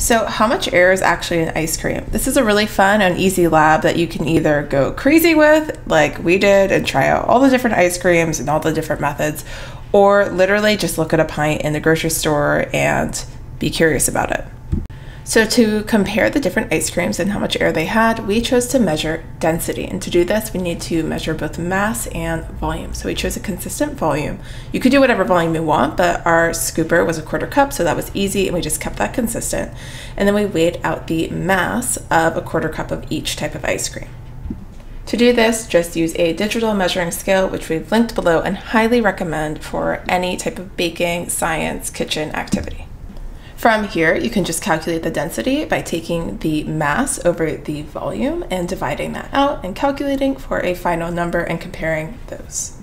So how much air is actually in ice cream? This is a really fun and easy lab that you can either go crazy with, like we did, and try out all the different ice creams and all the different methods, or literally just look at a pint in the grocery store and be curious about it. So to compare the different ice creams and how much air they had, we chose to measure density. And to do this, we need to measure both mass and volume. So we chose a consistent volume. You could do whatever volume you want, but our scooper was a quarter cup, so that was easy, and we just kept that consistent. And then we weighed out the mass of a quarter cup of each type of ice cream. To do this, just use a digital measuring scale, which we've linked below and highly recommend for any type of baking, science, kitchen activity. From here, you can just calculate the density by taking the mass over the volume and dividing that out and calculating for a final number and comparing those.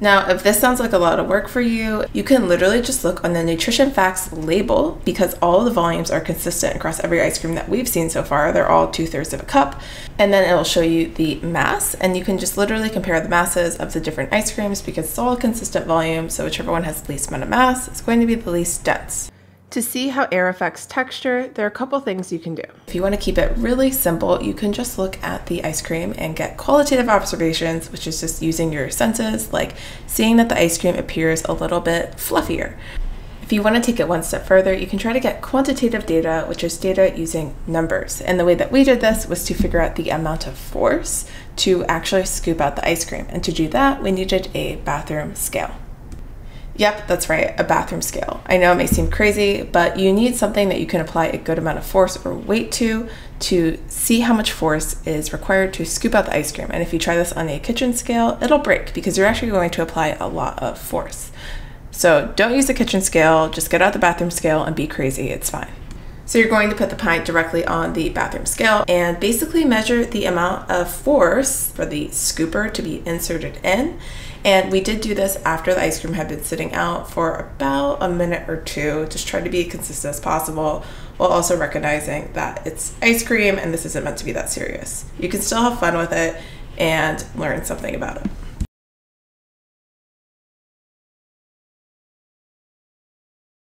Now, if this sounds like a lot of work for you, you can literally just look on the nutrition facts label, because all the volumes are consistent across every ice cream that we've seen so far. They're all 2/3 of a cup, and then it'll show you the mass, and you can just literally compare the masses of the different ice creams because it's all consistent volume, so whichever one has the least amount of mass is going to be the least dense. To see how air affects texture, there are a couple things you can do. If you want to keep it really simple, you can just look at the ice cream and get qualitative observations, which is just using your senses, like seeing that the ice cream appears a little bit fluffier. If you want to take it one step further, you can try to get quantitative data, which is data using numbers. And the way that we did this was to figure out the amount of force to actually scoop out the ice cream. And to do that, we needed a bathroom scale. Yep, that's right, a bathroom scale. I know it may seem crazy, but you need something that you can apply a good amount of force or weight to see how much force is required to scoop out the ice cream. And if you try this on a kitchen scale, it'll break because you're actually going to apply a lot of force. So don't use the kitchen scale, just get out the bathroom scale and be crazy, it's fine. So you're going to put the pint directly on the bathroom scale and basically measure the amount of force for the scooper to be inserted in. And we did do this after the ice cream had been sitting out for about a minute or two. Just try to be consistent as possible while also recognizing that it's ice cream and this isn't meant to be that serious. You can still have fun with it and learn something about it.